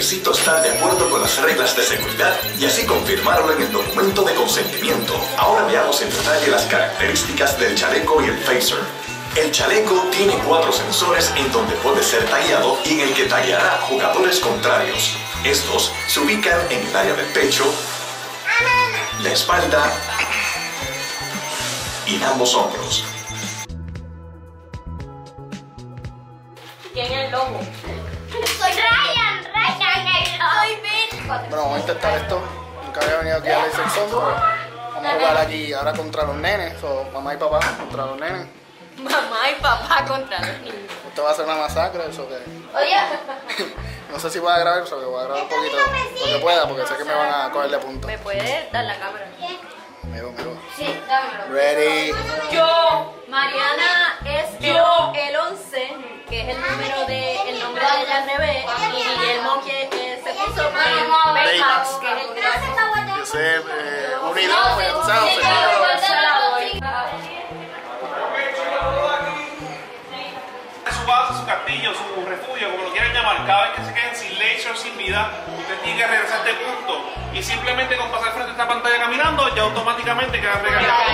requisito estar de acuerdo con las reglas de seguridad y así confirmarlo en el documento de consentimiento. Ahora veamos en detalle las características del chaleco y el phaser. El chaleco tiene 4 sensores en donde puede ser tagueado y en el que tagueará jugadores contrarios. Estos se ubican en el área del pecho, la espalda y en ambos hombros. ¿Quién es el lobo? Soy Ryan, el lobo. Bueno, vamos a intentar esto. Nunca había venido aquí a la sección. Vamos a jugar aquí ahora contra los nenes, o mamá y papá contra los nenes. Mamá y papá contra los niños. Esto va a ser una masacre, eso que... Oye. No sé si voy a grabar, pero voy a grabar un poquito lo que pueda, porque sé que me van a coger de punto. ¿Me puedes dar la cámara? Miro. Sí, dámelo. Ready. Yo. Mariana es yo. El 11, que es el número de... el nombre de ella al revés. Y Guillermo, que se puso por Baymax, que es el 13. Yo sé, unido, pues, su castillo, su refugio, como lo quieran llamar, cada vez que se queden sin leche o sin vida, usted tiene que regresar de punto y simplemente con pasar frente a esta pantalla caminando ya automáticamente queda recargado.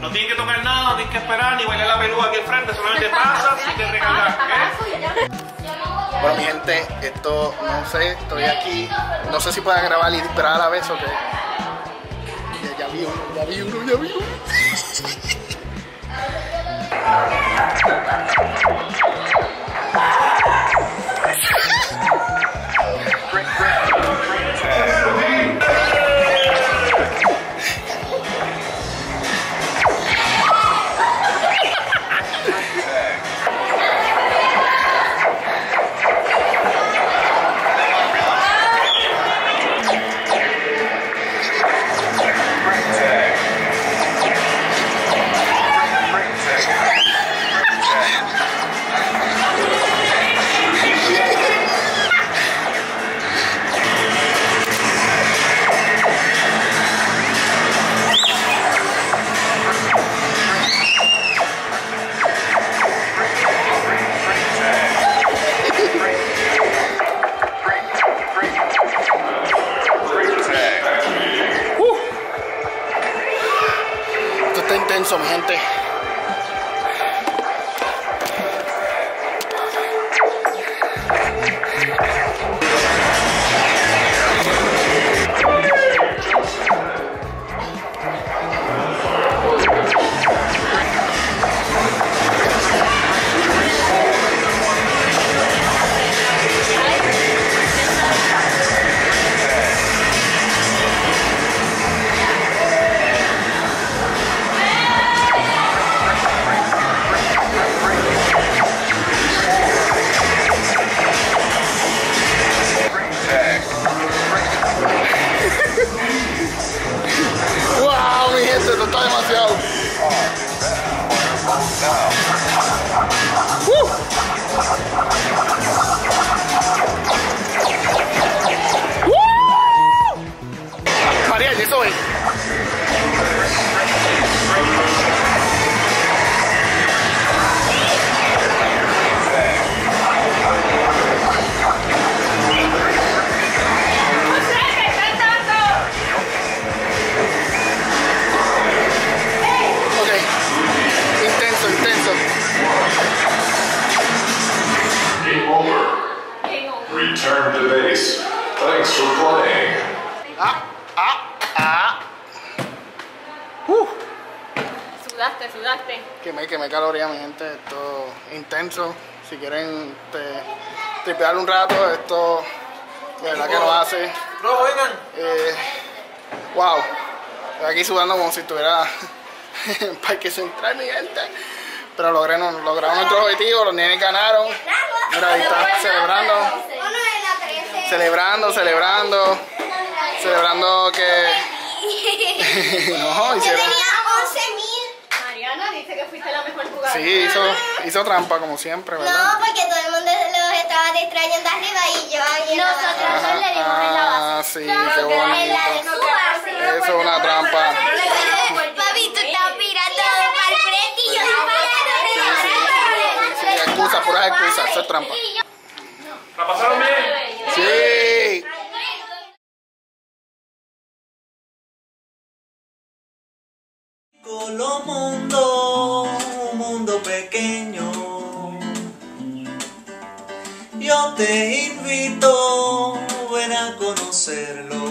No tiene que tocar nada, no tiene que esperar ni bailar la pelúa aquí al frente, solamente pasa y te recargas. Bueno, mi gente, esto no sé, estoy aquí, no sé si pueda grabar y disparar a la vez o qué. Ya vi uno. Son gente. Sudaste. Quemé calorías, mi gente, esto intenso. Si quieren tripear un rato, esto de verdad que lo hace. Bro, vengan. Wow, aquí sudando como si estuviera en Parque Central, mi gente. Pero logramos nuestro objetivo, los nenes ganaron. Mira, ahí está celebrando que... No, hicieron... Dice que fuiste la mejor jugadora. Sí, hizo trampa como siempre, ¿verdad? No, porque todo el mundo los estaba distrayendo arriba y yo ahí. Nosotros le dimos en la base. Ah, sí, qué bonito. Eso es una trampa. Papi, tú estás mirando para el frente y yo disparando. Sí, excusas, puras excusas, eso es trampa. ¿La pasaron bien? Sí. Piccolo mundo, un mundo pequeño. Yo te invito, ven a conocerlo.